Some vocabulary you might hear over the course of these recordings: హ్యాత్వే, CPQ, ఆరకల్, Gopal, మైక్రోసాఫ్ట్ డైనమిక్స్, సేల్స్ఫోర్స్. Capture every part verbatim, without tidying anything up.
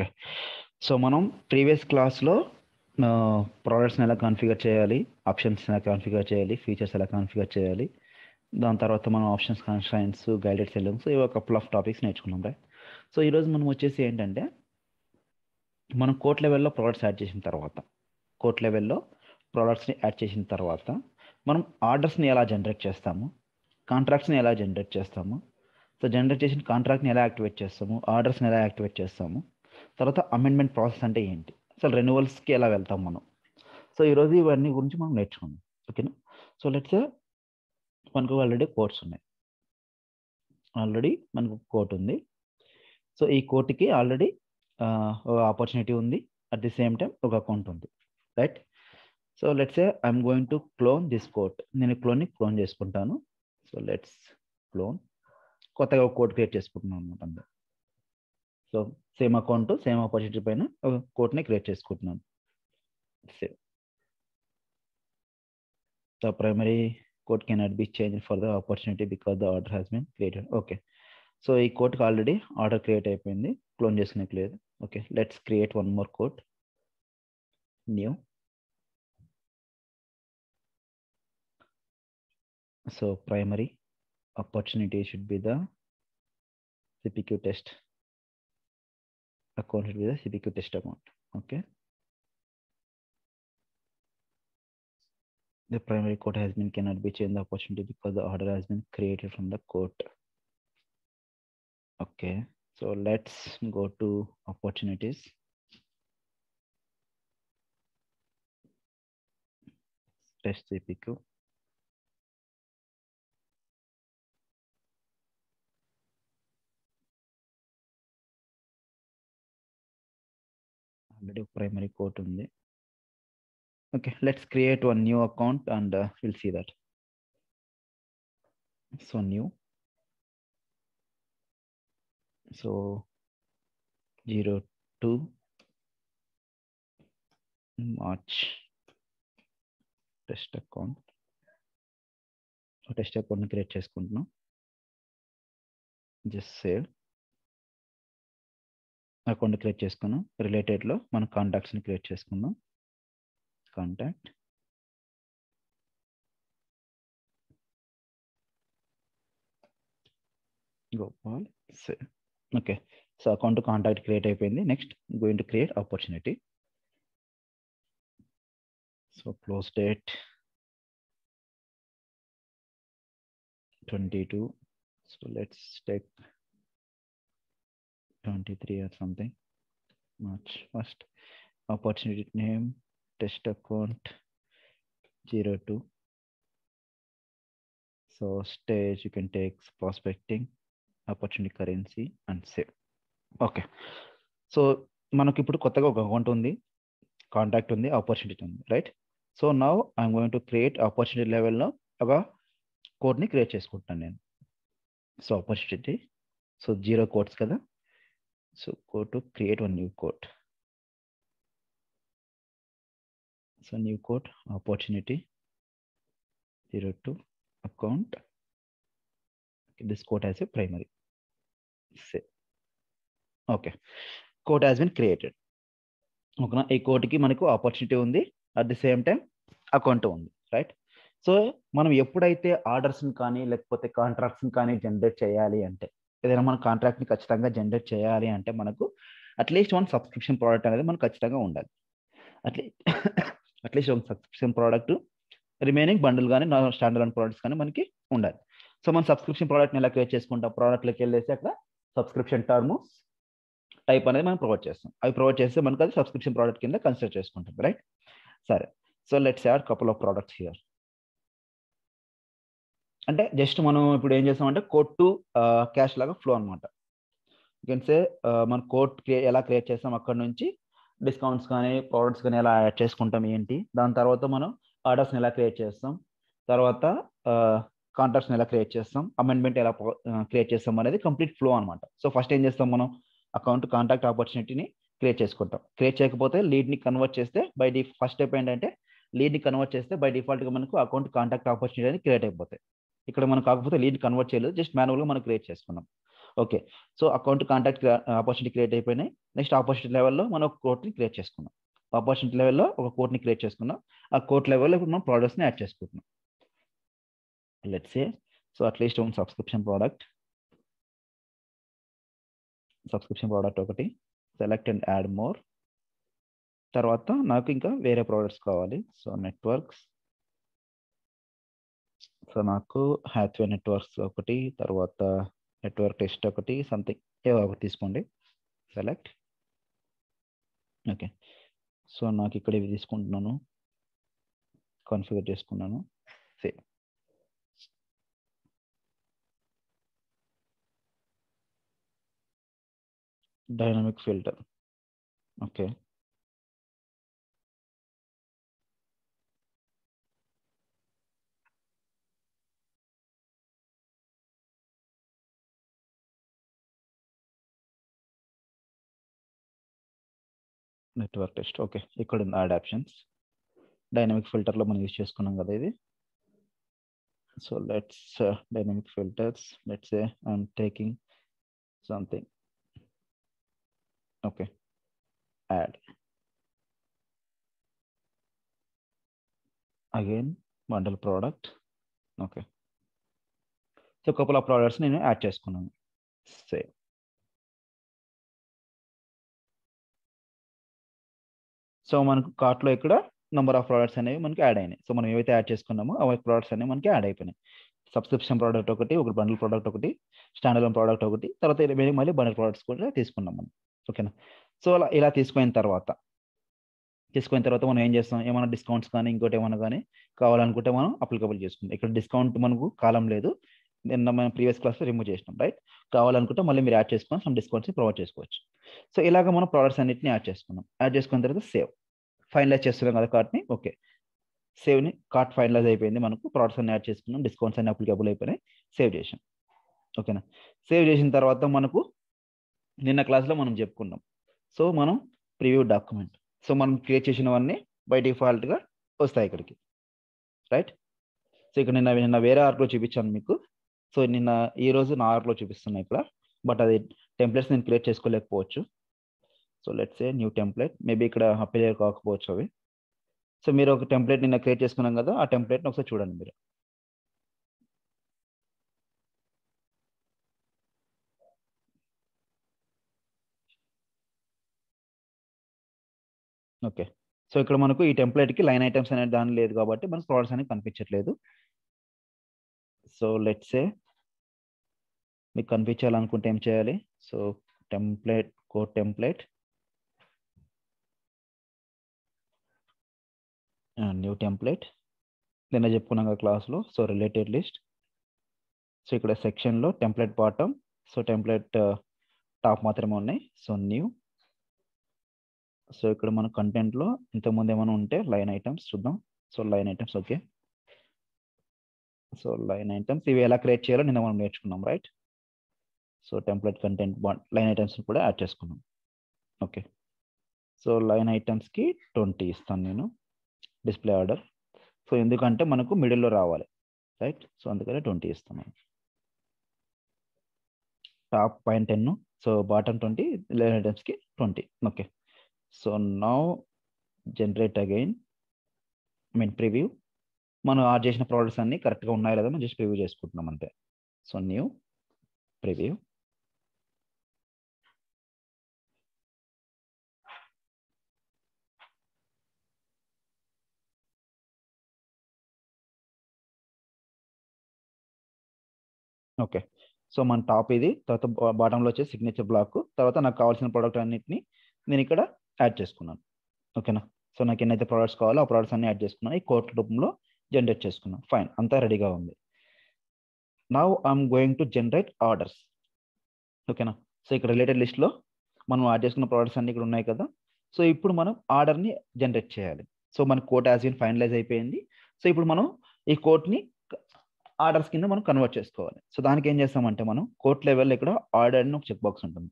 Okay so మనం previous క్లాస్లో ప్రోడక్ట్స్ని ఎలా కాన్ఫిగర్ చేయాలి, ఆప్షన్స్ని ఎలా కాన్ఫిగర్ చేయాలి, ఫీచర్స్ ఎలా కాన్ఫిగర్ చేయాలి, దాని తర్వాత మనం ఆప్షన్స్ కన్స్ట్రైంట్స్ గైడెడ్ సెల్లింగ్స్ ఇవి ఒక కపుల్ ఆఫ్ టాపిక్స్ నేర్చుకున్నాం రైట్. సో ఈరోజు మనం వచ్చేసి ఏంటంటే మనం కోట్ లెవెల్లో ప్రోడక్ట్స్ యాడ్ చేసిన తర్వాత కోట్ లెవెల్లో ప్రోడక్ట్స్ని యాడ్ చేసిన తర్వాత మనం ఆర్డర్స్ని ఎలా జనరేట్ చేస్తాము, కాంట్రాక్ట్స్ని ఎలా జనరేట్ చేస్తాము, సో జనరేట్ చేసిన కాంట్రాక్ట్ని ఎలా యాక్టివేట్ చేస్తాము, ఆర్డర్స్ని ఎలా యాక్టివేట్ చేస్తాము, తర్వాత అమెండ్మెంట్ ప్రాసెస్ అంటే ఏంటి, అసలు రెన్యువల్స్కి ఎలా వెళ్తాం మనం. సో ఈరోజు ఇవన్నీ గురించి మనం నేర్చుకుందాం ఓకేనా. సో లెట్స్ సే మనకు ఆల్రెడీ కోట్స్ ఉన్నాయి, ఆల్రెడీ మనకు కోట్ ఉంది. సో ఈ కోట్కి ఆల్రెడీ ఆపర్చునిటీ ఉంది, అట్ ది సేమ్ టైం ఒక అకౌంట్ ఉంది right. So let's say I'm going to clone this quote, నేను క్లోన్ని క్లోన్ చేసుకుంటాను. సో లెట్స్ క్లోన్, కొత్తగా ఒక కోట్ క్రియేట్ చేసుకుంటున్నాం అనమాట అంతా. So same account same opportunity పైన ఒక కోట్ని క్రియేట్ చేసుకుంటున్నాను. Same the primary quote cannot be change for the opportunity because the order has been created okay. So ఈ కోట్కి ఆల్రెడీ ఆర్డర్ క్రియేట్ అయిపోయింది, క్లోన్ చేసుకునేకి లేదు okay. Let's create one more quote, new. So primary opportunity should be the C P Q test account, should be the C P Q test account okay. The primary quote has been cannot be changed the opportunity because the order has been created from the quote okay. So let's go to opportunities. Test C P Q. Already primary quote on the okay. Let's create one new account and uh, we'll see that. So new, so zero two March test account. So test account create chestunna, just save. Account create చేసుకున్నాం, రిలేటెడ్లో మనం కాంటాక్ట్స్ని create చేసుకున్నాం. Contact Gopal save okay. So account contact create అయిపోయింది. Next going to create opportunity. So close date twenty two. So let's take twenty-three or something, March first. Opportunity name test account zero two. So stage you can take prospecting, opportunity currency and save okay. So manaku ippudu kottaga oka account undi, contact undi, opportunity undi right. So now I am going to create opportunity level lo oka code ni create chesukuntanu nenu. So opportunity, so zero codes kada. So go to create one new code. So new code opportunity zero two account. Okay, this code has a primary. Save. Okay, code has been created. Okay, a code ki manaku opportunity undi, at the same time account undi right. So manam eppudaithe orders ni kaani lekapothe contracts ni kaani generate cheyali ante, ఏదైనా మన కాంట్రాక్ట్ని ఖచ్చితంగా generate చేయాలి అంటే మనకు at least one subscription product అనేది మనకు ఖచ్చితంగా ఉండాలి. At at least one subscription product, remaining bundle కానీ స్టాండర్డ్ అండ్ ప్రోడక్ట్స్ కానీ మనకి ఉండాలి. సో మనం సబ్స్క్రిప్షన్ ప్రోడక్ట్ని ఎలా క్రియేట్ చేసుకుంటాం, ప్రోడక్ట్లోకి వెళ్ళేసి అక్కడ సబ్స్క్రిప్షన్ టర్మ్ టైప్ అనేది మనం ప్రొవైడ్ చేస్తాం. అవి ప్రొవైడ్ చేస్తే మనకు అది సబ్స్క్రిప్షన్ ప్రోడక్ట్ కింద కన్సిడర్ చేసుకుంటుంది రైట్. సరే, so let's add couple of products here. అంటే జస్ట్ మనం ఇప్పుడు ఏం చేస్తామంటే కోట్ టు క్యాష్ లాగా ఫ్లో అనమాట. ఎందుకంటే మనం కోట్ ఎలా క్రియేట్ చేస్తాం, అక్కడ నుంచి డిస్కౌంట్స్ కానీ ప్రోడక్ట్స్ కానీ ఎలా యాడ్ చేసుకుంటాం ఏంటి, దాని తర్వాత మనం ఆర్డర్స్ని ఎలా క్రియేట్ చేస్తాం, తర్వాత కాంట్రాక్ట్స్ని ఎలా క్రియేట్ చేస్తాం, అమెండ్మెంట్ ఎలా క్రియేట్ చేస్తాం అనేది కంప్లీట్ ఫ్లో అనమాట. సో ఫస్ట్ ఏం చేస్తాం, మనం అకౌంట్ కాంటాక్ట్ ఆపర్చునిటీని క్రియేట్ చేసుకుంటాం. క్రియేట్ చేయకపోతే లీడ్ని కన్వర్ట్ చేస్తే బై డి ఫస్ట్ స్టెప్ ఏంటంటే లీడ్ని కన్వర్ట్ చేస్తే బై డిఫాల్ట్గా మనకు అకౌంట్ కాంటాక్ట్ ఆపర్చునిటీ అనేది క్రియేట్ అయిపోతాయి. ఇక్కడ మనం కాకపోతే లీడ్ కన్వర్ట్ చేయలేదు, జస్ట్ మాన్యువల్గా మనం క్రియేట్ చేసుకున్నాం. Okay. So account contact opportunity create అయిపోయినాయి. నెక్స్ట్ ఆపర్చునిటీ లెవెల్లో మనం ఒక కోట్ని క్రియేట్ చేసుకున్నాం. ఆపర్చునిటీ లెవెల్లో ఒక కోట్ని క్రియేట్ చేసుకున్నాం. ఆ కోట్ లెవెల్లో ఇప్పుడు మనం ప్రోడక్ట్స్ని యాడ్ చేసుకుంటున్నాం. లెట్స్ సే సో అట్లీస్ట్ ఒక సబ్స్క్రిప్షన్ ప్రోడక్ట్ సబ్స్క్రిప్షన్ ప్రోడక్ట్ ఒకటి సెలెక్ట్ అండ్ యాడ్ మోర్. తర్వాత నాకు ఇంకా వేరే ప్రోడక్ట్స్ కావాలి. సో నెట్వర్క్స్, సో నాకు హ్యాత్వే నెట్వర్క్స్ ఒకటి, తర్వాత నెట్వర్క్ టెస్ట్ ఒకటి, సంథింగ్ ఏవో ఒకటి తీసుకోండి. సెలెక్ట్. ఓకే. సో నాకు ఇక్కడ ఇవి తీసుకుంటున్నాను, కాన్ఫిగర్ చేసుకున్నాను. Save. Dynamic filter. Okay. Network test. Okay, ఇక్కడ ఉంది యాడ్ ఆప్షన్స్. డైనమిక్ ఫిల్టర్లో మనం యూజ్ చేసుకున్నాం కదా ఇది. So let's dynamic filters, let's a I'm taking something. Okay, add again bundle product. Okay, so couple of products నేను add చేసుకున్నాను. Save. So మనకు కార్ట్లో ఇక్కడ నెంబర్ ఆఫ్ ప్రోడక్ట్స్ అనేవి మనకి యాడ్ అయినాయి. సో మనం ఏవైతే యాడ్ చేసుకున్నామో ఆ ప్రోడక్ట్స్ అనేవి మనకి యాడ్ అయిపోయినాయి. సబ్స్క్రిప్షన్ ప్రోడక్ట్ ఒకటి, ఒక బండిల్ ప్రోడక్ట్ ఒకటి, స్టాండ్ అలోన్ ప్రోడక్ట్ ఒకటి, తర్వాత వేరే మళ్ళీ బండిల్ ప్రోడక్ట్స్ కూడా తీసుకున్నాం మనం. ఓకేనా. సో అలా ఇలా తీసుకున్న తర్వాత తీసుకున్న తర్వాత మనం ఏం చేస్తాం, ఏమైనా డిస్కౌంట్స్ కానీ ఇంకోటి ఏమైనా కానీ కావాలనుకుంటే మనం అప్లికబుల్ చేసుకుంటాం. ఇక్కడ డిస్కౌంట్ మనకు కాలం లేదు, నిన్న మనం ప్రీవియస్ క్లాస్లో రిమూవ్ చేసినాం, రైట్. కావాలనుకుంటే మళ్ళీ మీరు యాడ్ చేసుకుని సమ్ డిస్కౌంట్స్ని ప్రొవైడ్ చేసుకోవచ్చు. సో ఇలాగ మనం ప్రోడక్ట్స్ అన్నింటిని యాడ్ చేసుకున్నాం. యాడ్ చేసుకున్న తర్వాత సేవ్. ఫైనలైజ్ చేస్తున్నాం కదా కార్ట్ని. ఓకే, సేవ్ని కార్ట్ ఫైనలైజ్ అయిపోయింది. మనకు ప్రోడక్ట్స్ అన్ని యాడ్ చేసుకున్నాం, డిస్కౌంట్స్ అన్ని అప్లికబుల్ అయిపోయినాయి. సేవ్ చేసాం. ఓకేనా. సేవ్ చేసిన తర్వాత మనకు నిన్న క్లాస్లో మనం చెప్పుకున్నాం. సో మనం ప్రివ్యూ డాక్యుమెంట్, సో మనం క్రియేట్ చేసినవన్నీ బై డిఫాల్ట్గా వస్తాయి ఇక్కడికి, రైట్. సో ఇక్కడ నిన్న నిన్న వేరే ఆర్ట్లో చూపించాను మీకు. సో నిన్న ఈ రోజు నా ఆర్ట్లో చూపిస్తున్నాయి ఇక్కడ, బట్ అది టెంప్లెట్స్ నేను క్రియేట్ చేసుకోలేకపోవచ్చు. So let's a new template, maybe ఇక్కడ అప్లై కాకపోవచ్చు అవి. సో మీరు ఒక టెంప్లెట్ నిన్న క్రియేట్ చేసుకున్నాం కదా, ఆ టెంప్లెట్ని ఒకసారి చూడండి మీరు. ఓకే. సో ఇక్కడ మనకు ఈ టెంప్లెట్కి లైన్ ఐటమ్స్ అనేది దాని లేదు కాబట్టి మనకు ప్రోడక్ట్స్ అనేది కనిపించట్లేదు. సో లెట్స్ ఏ మీకు కనిపించాలనుకుంటే ఏం చేయాలి, so template code template new template నిన్న చెప్పుకున్నాక క్లాస్లో. So related list. సో ఇక్కడ సెక్షన్లో template bottom, so template top మాత్రమే ఉన్నాయి. So new. సో ఇక్కడ మన కంటెంట్లో ఇంతకుముందు ఏమైనా ఉంటే లైన్ ఐటమ్స్ చూద్దాం. So line items. Okay. So line items ఇవి ఎలా క్రియేట్ చేయాలో నిన్న మనం నేర్చుకున్నాం, right. So template content line items కూడా యాడ్ చేసుకున్నాం. ఓకే. సో లైన్ ఐటమ్స్కి ట్వంటీ ఇస్తాను నేను డిస్ప్లే ఆర్డర్. సో ఎందుకంటే మనకు మిడిల్లో రావాలి, రైట్. సో అందుకనే ట్వంటీ ఇస్తాను. టాప్ పైన ten, so bottom twenty, line ఐటమ్స్కి twenty. Okay. So now generate again mean preview. మనం ఆర్డర్ చేసిన ప్రోడక్ట్స్ అన్నీ కరెక్ట్గా ఉన్నాయో లేదా మనం జస్ట్ ప్రివ్యూ చేసుకుంటున్నాం అంతే. So new preview. Okay. So మన టాప్ ఇది, తర్వాత బాటంలో వచ్చే సిగ్నేచర్ బ్లాక్, తర్వాత నాకు కావాల్సిన ప్రోడక్ట్ అన్నింటినీ నేను ఇక్కడ యాడ్ చేసుకున్నాను. ఓకేనా. సో నాకు ఎన్నైతే ప్రోడక్ట్స్ కావాలో ఆ ప్రోడక్ట్స్ అన్ని యాడ్ చేసుకున్నాను, ఈ కోట్ రూపంలో జనరేట్ చేసుకున్నాను. ఫైన్, అంతా రెడీగా ఉంది. Now I'm going to generate orders. ఓకేనా. సో ఇక్కడ రిలేటెడ్ లిస్ట్లో మనం యాడ్ చేసుకున్న ప్రోడక్ట్స్ అన్ని ఇక్కడ ఉన్నాయి కదా. సో ఇప్పుడు మనం ఆర్డర్ని జనరేట్ చేయాలి. సో మన కోట్ యాజ్ ఇన్ ఫైనలైజ్ అయిపోయింది. సో ఇప్పుడు మనం ఈ కోట్ని ఆర్డర్స్ కింద మనం కన్వర్ట్ చేసుకోవాలి. సో దానికి ఏం చేస్తామంటే మనం కోట్ లెవెల్లో ఇక్కడ ఆర్డర్ అని ఒక చెక్ బాక్స్ ఉంటుంది,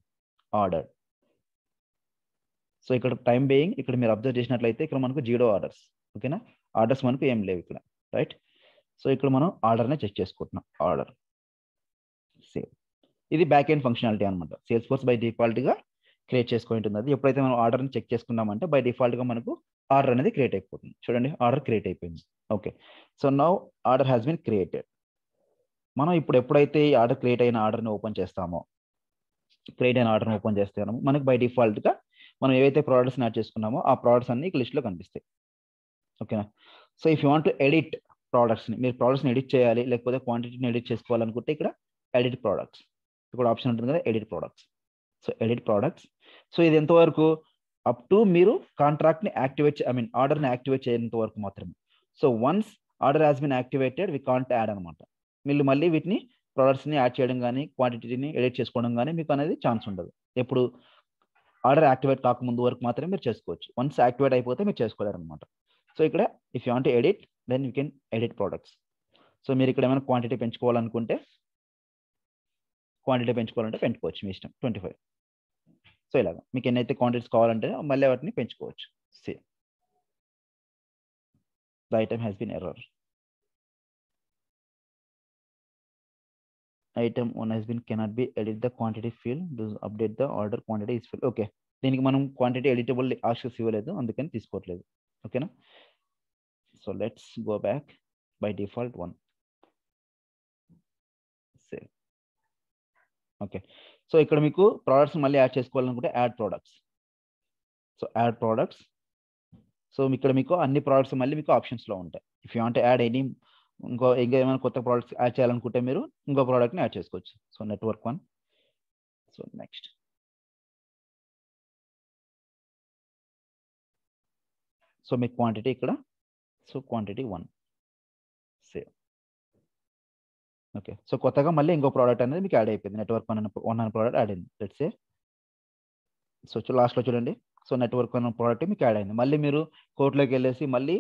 ఆర్డర్. సో ఇక్కడ టైం బేయింగ్ ఇక్కడ మీరు అబ్జర్వ్ చేసినట్లయితే ఇక్కడ మనకు జీరో ఆర్డర్స్. ఓకేనా. ఆర్డర్స్ మనకు ఏం లేవు ఇక్కడ, రైట్. సో ఇక్కడ మనం ఆర్డర్నే చెక్ చేసుకుంటున్నాం. Order save. ఇది బ్యాక్ ఎండ్ ఫంక్షనాలిటీ అన్నమాట. సేల్స్ ఫోర్స్ బై డిఫాల్ట్ గా క్రియేట్ చేసుకుంటుంది. అది ఎప్పుడైతే మనం ఆర్డర్ ని చెక్ చేసుకున్నామంటే బై డిఫాల్ట్ గా మనకు ఆర్డర్ అనేది క్రియేట్ అయిపోతుంది. చూడండి, ఆర్డర్ క్రియేట్ అయిపోయింది. Okay, so now order has been created. మనం ఇప్పుడు ఎప్పుడైతే ఈ ఆర్డర్ క్రియేట్ అయిన ఆర్డర్ని ఓపెన్ చేస్తామో, క్రియేట్ అయిన ఆర్డర్ని ఓపెన్ చేస్తామో మనకు బై డిఫాల్ట్ గా మనం ఏవైతే ప్రోడక్ట్స్ యాడ్ చేసుకున్నామో ఆ ప్రోడక్ట్స్ అన్ని లిస్ట్లో కనిపిస్తాయి. ఓకేనా? So if you want to edit ప్రోడక్ట్స్ని, మీరు ప్రోడక్ట్స్ని ఎడిట్ చేయాలి లేకపోతే క్వాంటిటీని ఎడిట్ చేసుకోవాలనుకుంటే ఇక్కడ ఎడిట్ ప్రోడక్ట్స్ ఇక్కడ ఆప్షన్ ఉంటుంది కదా, edit products. So edit products, so ఇది ఎంతవరకు అప్ టు మీరు కాంట్రాక్ట్ని యాక్టివేట్ ఐ మీన్ ఆర్డర్ని యాక్టివేట్ చేయంత వరకు మాత్రమే. So once order has been activated we can't add అనమాట. మీరు మళ్ళీ వీటిని ప్రోడక్ట్స్ని యాడ్ చేయడం కానీ క్వాంటిటీని ఎడిట్ చేసుకోవడం కానీ మీకు అనేది ఛాన్స్ ఉండదు. ఎప్పుడు ఆర్డర్ యాక్టివేట్ కాకముందు వరకు మాత్రమే మీరు చేసుకోవచ్చు. వన్స్ యాక్టివేట్ అయిపోతే మీరు చేసుకోలేరు అనమాట. సో ఇక్కడ if you want edit then you can edit products. So మీరు ఇక్కడ ఏమైనా క్వాంటిటీ పెంచుకోవాలనుకుంటే క్వాంటిటీ పెంచుకోవాలంటే పెంచుకోవచ్చు, మీ ఇష్టం. ట్వంటీ ఫైవ్ సో ఇలాగ మీకు ఎన్నైతే క్వాంటిటీస్ కావాలంటే మళ్ళీ వాటిని పెంచుకోవచ్చు. Say the item has been error, item one has been cannot be edit the quantity field update the order quantity is field. Okay, దీనికి మనం క్వాంటిటీ ఎడిటబుల్ ఆప్షన్స్ ఇవ్వలేదు అందుకని తీసుకోవట్లేదు. ఓకేనా? So let's go back by default one. Okay, so ఇక్కడ మీకు products మళ్ళీ add చేసుకోవాలనుకుంటే add products. So add products, so ఇక్కడ మీకు అన్ని ప్రోడక్ట్స్ మళ్ళీ మీకు ఆప్షన్స్లో ఉంటాయి. If you want add any ఇంకో ఇంకా ఏమైనా కొత్త ప్రోడక్ట్స్ యాడ్ చేయాలనుకుంటే మీరు ఇంకో ప్రోడక్ట్ని యాడ్ చేసుకోవచ్చు. So network one. So next so మీ క్వాంటిటీ ఇక్కడ, so quantity one save. Okay, so కొత్తగా మళ్ళీ ఇంకో ప్రోడక్ట్ అనేది మీకు యాడ్ అయిపోయింది. నెట్వర్క్ వన్ అనే వన్ అనే ప్రోడక్ట్ యాడ్ అయింది. లెట్స్ సే సో లాస్ట్లో చూడండి, సో నెట్వర్క్ వన్ ప్రోడక్ట్ మీకు యాడ్ అయింది. మళ్ళీ మీరు కోర్టులోకి వెళ్ళేసి మళ్ళీ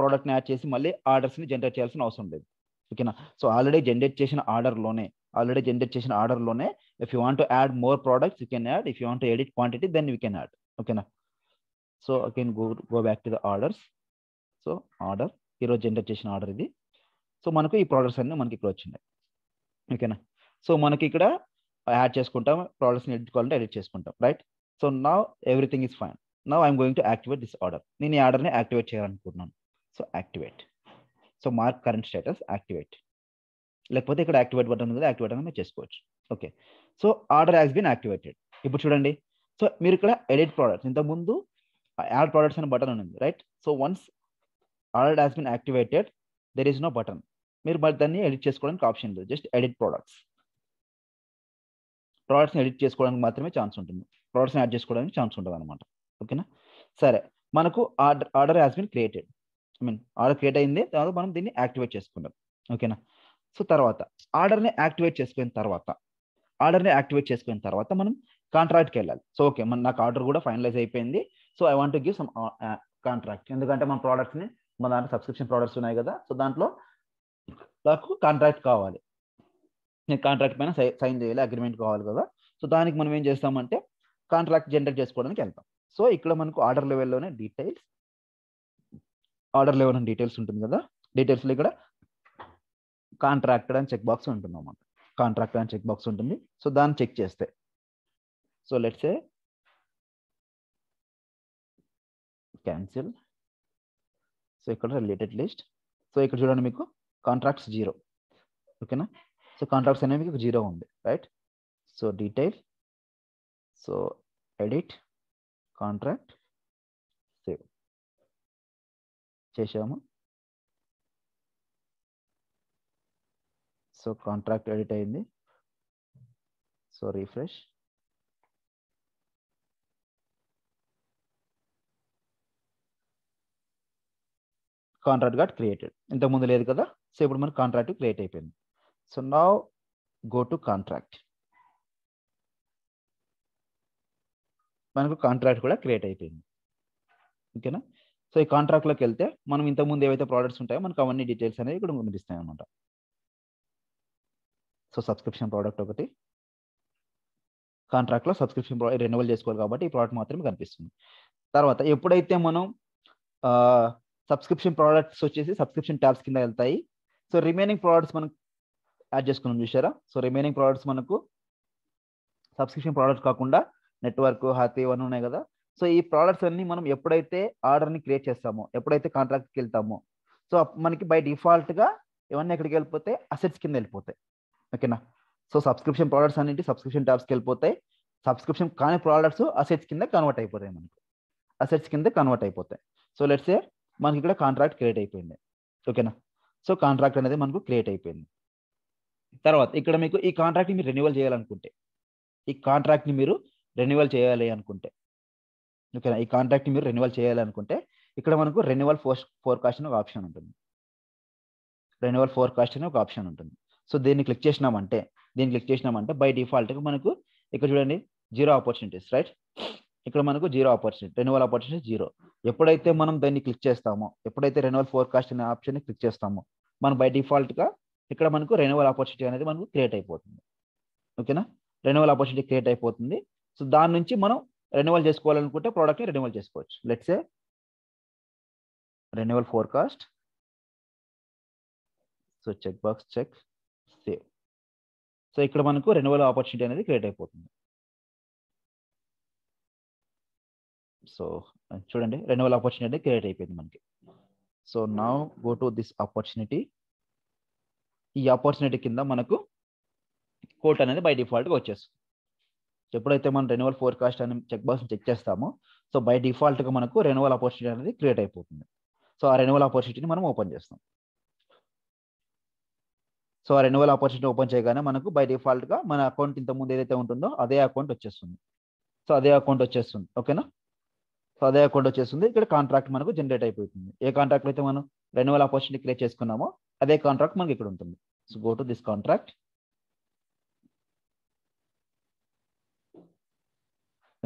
ప్రోడక్ట్ని యాడ్ చేసి మళ్ళీ ఆర్డర్స్ని జనరేట్ చేయాల్సిన అవసరం లేదు. ఓకేనా? సో ఆల్రెడీ జనరేట్ చేసిన ఆర్డర్లోనే ఆల్రెడీ జనరేట్ చేసిన ఆర్డర్లోనే if you want to add more products you can add. If you want to edit quantity then you can add. ఓకేనా? So again go go back to the orders. So order ఈరోజు generate చేసిన order ఇది. So మనకు ఈ products అన్నీ మనకి ఇక్కడ వచ్చినాయి. ఓకేనా? సో మనకి ఇక్కడ యాడ్ చేసుకుంటాం, ప్రోడక్ట్స్ని ఎడిట్ కావాలంటే ఎడిట్ చేసుకుంటాం, right? So now everything is fine. Now I'm going to activate this order. నేను ఈ ఆర్డర్ని యాక్టివేట్ చేయాలనుకుంటున్నాను. So activate, so mark current status activate, లేకపోతే ఇక్కడ యాక్టివేట్ బటన్ ఉంది కదా, యాక్టివేట్ అనేది మీరు చేసుకోవచ్చు. Okay, so order has been activated. ఇప్పుడు చూడండి, సో మీరు ఇక్కడ ఎడిట్ ప్రోడక్ట్స్, ఇంతకుముందు యాడ్ ప్రోడక్ట్స్ అనే బటన్ ఉంది, right? So once order has been activated there is no button. మీరు బట్ దాన్ని ఎడిట్ చేసుకోవడానికి ఆప్షన్ లేదు. జస్ట్ ఎడిట్ ప్రోడక్ట్స్, ప్రోడక్ట్స్ని ఎడిట్ చేసుకోవడానికి మాత్రమే ఛాన్స్ ఉంటుంది. ప్రోడక్ట్స్ని యాడ్ చేసుకోవడానికి ఛాన్స్ ఉంటుంది అనమాట. ఓకేనా? సరే, మనకు order order has been created, I mean order create అయింది, తర్వాత మనం దీన్ని యాక్టివేట్ చేసుకుంటాం. ఓకేనా? సో తర్వాత ఆర్డర్ని యాక్టివేట్ చేసుకున్న తర్వాత ఆర్డర్ని యాక్టివేట్ చేసుకున్న తర్వాత మనం కాంట్రాక్ట్కి వెళ్ళాలి. సో ఓకే, మన నాకు ఆర్డర్ కూడా ఫైనలైజ్ అయిపోయింది. So I want to give some contract, ఎందుకంటే మన ప్రోడక్ట్స్ని మన దాంట్లో సబ్స్క్రిప్షన్ ప్రోడక్ట్స్ ఉన్నాయి కదా, సో దాంట్లో నాకు కాంట్రాక్ట్ కావాలి. నేను కాంట్రాక్ట్ పైన సైన్ చేయాలి, అగ్రిమెంట్ కావాలి కదా. సో దానికి మనం ఏం చేస్తామంటే కాంట్రాక్ట్ జనరేట్ చేసుకోవడానికి వెళ్తాం. సో ఇక్కడ మనకు ఆర్డర్ లెవెల్లోనే డీటెయిల్స్, ఆర్డర్ లెవెల్ అని డీటెయిల్స్ ఉంటుంది కదా, డీటెయిల్స్లో ఇక్కడ కాంట్రాక్ట్ అని చెక్ బాక్స్ ఉంటుంది అన్నమాట. కాంట్రాక్ట్ అని చెక్ బాక్స్ ఉంటుంది. సో దాన్ని చెక్ చేస్తే, so let's a cancel. So ఇక్కడ రిలేటెడ్ లిస్ట్. సో ఇక్కడ చూడండి మీకు కాంట్రాక్ట్స్ జీరో. ఓకేనా? సో కాంట్రాక్ట్స్ అనేవి మీకు జీరో ఉంది, right? So detail, so edit, contract, save చేసాము. సో కాంట్రాక్ట్ ఎడిట్ అయింది. So refresh. Contract got created, ఇంతకుముందు లేదు కదా. సో ఇప్పుడు మనకు కాంట్రాక్ట్ క్రియేట్ అయిపోయింది. So now go to contract. మనకు కాంట్రాక్ట్ కూడా క్రియేట్ అయిపోయింది. ఓకేనా? సో ఈ కాంట్రాక్ట్లోకి వెళ్తే మనం ఇంతకుముందు ఏవైతే ప్రోడక్ట్స్ ఉంటాయో మనకు అవన్నీ డీటెయిల్స్ అనేవి ఇక్కడ కనిపిస్తాయి అనమాట. సో సబ్స్క్రిప్షన్ ప్రోడక్ట్ ఒకటి, కాంట్రాక్ట్లో సబ్స్క్రిప్షన్ ప్రో రెన్యువల్ చేసుకోవాలి కాబట్టి ఈ ప్రోడక్ట్ మాత్రమే కనిపిస్తుంది. తర్వాత ఎప్పుడైతే మనం సబ్స్క్రిప్షన్ ప్రోడక్ట్స్ వచ్చేసి సబ్స్క్రిప్షన్ ట్యాబ్స్ కింద వెళ్తాయి. సో రిమైనింగ్ ప్రోడక్ట్స్ మనం యాడ్ చేసుకున్నాం చూసారా. సో రిమైనింగ్ ప్రోడక్ట్స్ మనకు సబ్స్క్రిప్షన్ ప్రోడక్ట్స్ కాకుండా నెట్వర్క్ హాతి ఇవన్నీ ఉన్నాయి కదా. సో ఈ ప్రోడక్ట్స్ అన్ని మనం ఎప్పుడైతే ఆర్డర్ని క్రియేట్ చేస్తామో, ఎప్పుడైతే కాంట్రాక్ట్కి వెళ్తామో, సో మనకి బై డిఫాల్ట్గా ఇవన్నీ ఎక్కడికి వెళ్ళిపోతాయి, అసెట్స్ కింద వెళ్ళిపోతాయి. ఓకేనా. సో సబ్స్క్రిప్షన్ ప్రోడక్ట్స్ అన్నింటి సబ్స్క్రిప్షన్ ట్యాబ్స్కి వెళ్ళిపోతాయి. సబ్స్క్రిప్షన్ కాని ప్రోడక్ట్స్ అసెట్స్ కింద కన్వర్ట్ అయిపోతాయి, మనకి అసెట్స్ కింద కన్వర్ట్ అయిపోతాయి. సో లెట్స్ సే మనకి ఇక్కడ కాంట్రాక్ట్ క్రియేట్ అయిపోయింది. ఓకేనా. సో కాంట్రాక్ట్ అనేది మనకు క్రియేట్ అయిపోయింది. తర్వాత ఇక్కడ మీకు ఈ కాంట్రాక్ట్ని మీరు రెన్యువల్ చేయాలనుకుంటే, ఈ కాంట్రాక్ట్ని మీరు రెన్యువల్ చేయాలి అనుకుంటే, ఓకేనా, ఈ కాంట్రాక్ట్ని మీరు రెన్యువల్ చేయాలి అనుకుంటే ఇక్కడ మనకు రెన్యువల్ ఫోర్ ఫోర్కాస్ట్ అని ఒక ఆప్షన్ ఉంటుంది. రెన్యువల్ ఫోర్కాస్ట్ అని ఒక ఆప్షన్ ఉంటుంది. సో దీన్ని క్లిక్ చేసినామంటే దీన్ని క్లిక్ చేసినామంటే బై డిఫాల్ట్గా మనకు ఇక్కడ చూడండి జీరో ఆపర్చునిటీస్, రైట్? ఇక్కడ మనకు zero opportunity, renewal opportunity zero. ఎప్పుడైతే మనం దాన్ని క్లిక్ చేస్తామో, ఎప్పుడైతే రెన్యువల్ ఫోర్కాస్ట్ అనే ఆప్షన్ని క్లిక్ చేస్తామో, మనం బై డిఫాల్ట్గా ఇక్కడ మనకు రెన్యువల్ ఆపర్చునిటీ అనేది మనకు క్రియేట్ అయిపోతుంది. ఓకేనా, రెన్యువల్ ఆపర్చునిటీ క్రియేట్ అయిపోతుంది. సో దాని నుంచి మనం రెన్యువల్ చేసుకోవాలనుకుంటే ప్రోడక్ట్ని రెన్యువల్ చేసుకోవచ్చు. Let's say renewal forecast, so check box, check, save. So ఇక్కడ మనకు రెన్యువల్ ఆపర్చునిటీ అనేది క్రియేట్ అయిపోతుంది. సో చూడండి రెన్యువల్ ఆపర్చునిటీ క్రియేట్ అయిపోయింది మనకి. So now go to this opportunity. ఈ ఆపర్చునిటీ కింద మనకు కోట్ అనేది బై డిఫాల్ట్గా వచ్చేస్తుంది. ఎప్పుడైతే మనం రెన్యువల్ ఫోర్కాస్ట్ అని చెక్ బాక్స్ చెక్ చేస్తామో, సో బై డిఫాల్ట్గా మనకు రెన్యువల్ ఆపర్చునిటీ అనేది క్రియేట్ అయిపోతుంది. సో ఆ రెన్యువల్ ఆపర్చునిటీని మనం ఓపెన్ చేస్తాం. సో ఆ రెన్యువల్ ఆపర్చునిటీ ఓపెన్ చేయగానే మనకు బై డిఫాల్ట్గా మన అకౌంట్ ఇంతకుముందు ఏదైతే ఉంటుందో అదే అకౌంట్ వచ్చేస్తుంది. సో అదే అకౌంట్ వచ్చేస్తుంది. ఓకేనా. సో అదే అకౌంట్ వచ్చేస్తుంది. ఇక్కడ కాంట్రాక్ట్ మనకు జనరేట్ అయిపోతుంది. ఏ కాంట్రాక్ట్ అయితే మనం రెన్యువల్ ఆపర్చునిటీ క్రియేట్ చేసుకున్నామో అదే కాంట్రాక్ట్ మనకి ఇక్కడ ఉంటుంది. So go to this contract.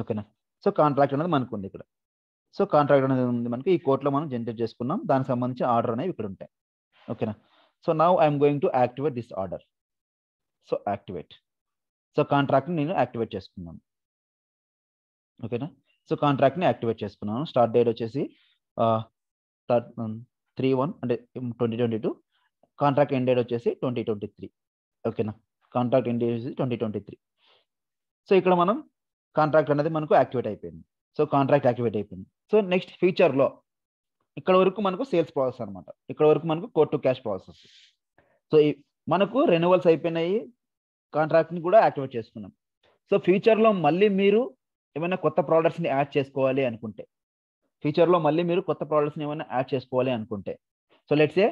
ఓకేనా. సో కాంట్రాక్ట్ అనేది మనకు ఉంది ఇక్కడ. సో కాంట్రాక్ట్ అనేది ఉంది మనకి. ఈ కోట్లో మనం జనరేట్ చేసుకున్నాం, దానికి సంబంధించి ఆర్డర్ అనేవి ఇక్కడ ఉంటాయి. ఓకేనా. So now I'm going to activate this order. So activate, so కాంట్రాక్ట్ని నేను యాక్టివేట్ చేసుకున్నాను. ఓకేనా. సో కాంట్రాక్ట్ని యాక్టివేట్ చేసుకున్నాను. స్టార్ట్ డేట్ వచ్చేసి త్రీ వన్ అంటే twenty twenty two, contract end date వచ్చేసి ట్వంటీ ట్వంటీ త్రీ. ఓకేనా. కాంట్రాక్ట్ ఎండ్ డేట్ వచ్చేసి ట్వంటీ ట్వంటీ త్రీ. సో ఇక్కడ మనం కాంట్రాక్ట్ అనేది మనకు యాక్టివేట్ అయిపోయింది. సో కాంట్రాక్ట్ యాక్టివేట్ అయిపోయింది. సో నెక్స్ట్ ఫ్యూచర్లో ఇక్కడ వరకు మనకు సేల్స్ ప్రాసెస్ అనమాట. ఇక్కడ వరకు మనకు quote to cash process. So మనకు రెన్యువల్స్ అయిపోయినాయి, కాంట్రాక్ట్ని కూడా యాక్టివేట్ చేసుకున్నాం. సో ఫ్యూచర్లో మళ్ళీ మీరు ఏమైనా కొత్త ప్రోడక్ట్స్ని యాడ్ చేసుకోవాలి అనుకుంటే, ఫ్యూచర్లో మళ్ళీ మీరు కొత్త ప్రోడక్ట్స్ని ఏమైనా యాడ్ చేసుకోవాలి అనుకుంటే, సో లెట్స్ సే